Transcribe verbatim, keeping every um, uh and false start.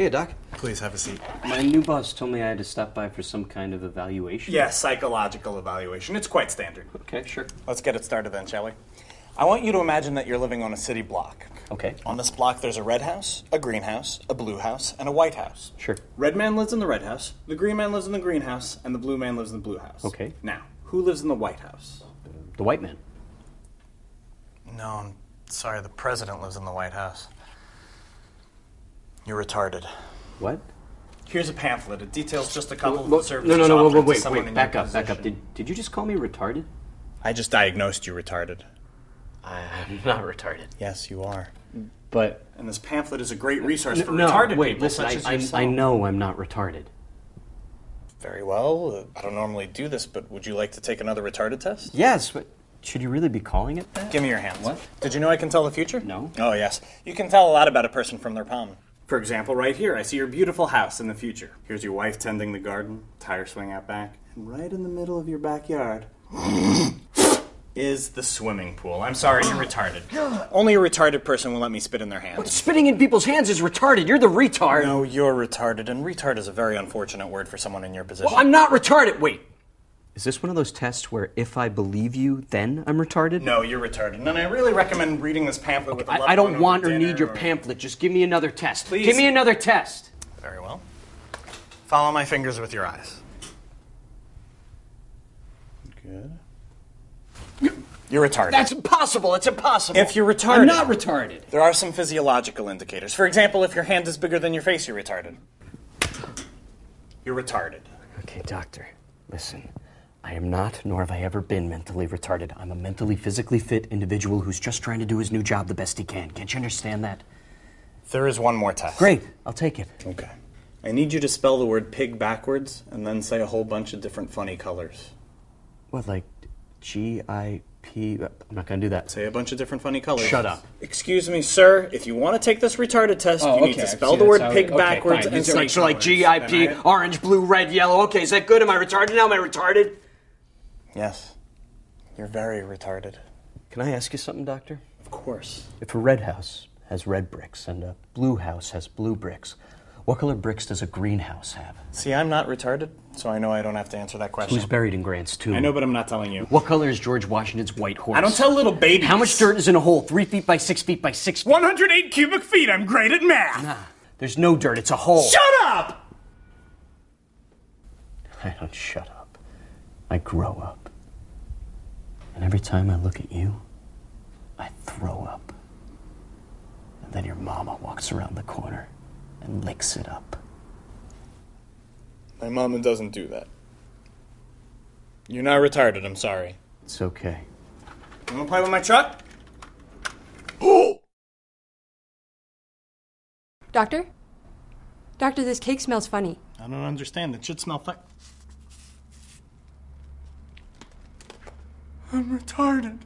Hey, Doc. Please have a seat. My new boss told me I had to stop by for some kind of evaluation. Yeah, psychological evaluation. It's quite standard. Okay, sure. Let's get it started then, shall we? I want you to imagine that you're living on a city block. Okay. On this block, there's a red house, a green house, a blue house, and a white house. Sure. Red man lives in the red house, the green man lives in the green house, and the blue man lives in the blue house. Okay. Now, who lives in the white house? Uh, the white man. No, I'm sorry, the president lives in the White House. You're retarded. What? Here's a pamphlet. It details just a couple well, of the No, no, no, wait, wait, wait. Back up, position. back up. Did, did you just call me retarded? I just diagnosed you retarded. I'm not retarded. Yes, you are. But... And this pamphlet is a great resource for no, retarded wait, people listen, such I, as I, yourself. I know I'm not retarded. Very well. I don't normally do this, but would you like to take another retarded test? Yes, but... Should you really be calling it that? Give me your hands. What? Did you know I can tell the future? No. Oh, yes. You can tell a lot about a person from their palm. For example, right here, I see your beautiful house in the future. Here's your wife tending the garden, tire swing out back. And right in the middle of your backyard is the swimming pool. I'm sorry, you're retarded. Only a retarded person will let me spit in their hands. But spitting in people's hands is retarded. You're the retard. No, you're retarded, and retard is a very unfortunate word for someone in your position. Well, I'm not retarded. Wait. Is this one of those tests where if I believe you, then I'm retarded? No, you're retarded. And I really recommend reading this pamphlet okay, with a loved I, I don't one want or need your or... pamphlet. Just give me another test. Please. Give me another test. Very well. Follow my fingers with your eyes. Good. You're retarded. That's impossible. It's impossible. If you're retarded. I'm not retarded. There are some physiological indicators. For example, if your hand is bigger than your face, you're retarded. You're retarded. Okay, doctor, listen. I am not, nor have I ever been, mentally retarded. I'm a mentally, physically fit individual who's just trying to do his new job the best he can. Can't you understand that? There is one more test. Great. I'll take it. Okay. I need you to spell the word pig backwards and then say a whole bunch of different funny colors. What, like G I P? I'm not going to do that. Say a bunch of different funny colors. Shut up. Excuse me, sir. If you want to take this retarded test, oh, you okay. need to spell the word pig okay, backwards fine. and say like, so like G I P, I... orange, blue, red, yellow. Okay, is that good? Am I retarded now? Am I retarded? Yes. You're very retarded. Can I ask you something, Doctor? Of course. If a red house has red bricks and a blue house has blue bricks, what color bricks does a green house have? See, I'm not retarded, so I know I don't have to answer that question. Who's buried in Grant's tomb? I know, but I'm not telling you. What color is George Washington's white horse? I don't tell little babies. How much dirt is in a hole? Three feet by six feet by six feet? one hundred eight cubic feet. I'm great at math. Nah, there's no dirt. It's a hole. Shut up! I don't shut up. I grow up, and every time I look at you, I throw up. And then your mama walks around the corner and licks it up. My mama doesn't do that. You're not retarded, I'm sorry. It's okay. You wanna play with my truck? Doctor? Doctor, this cake smells funny. I don't understand. It should smell funny. I'm retarded.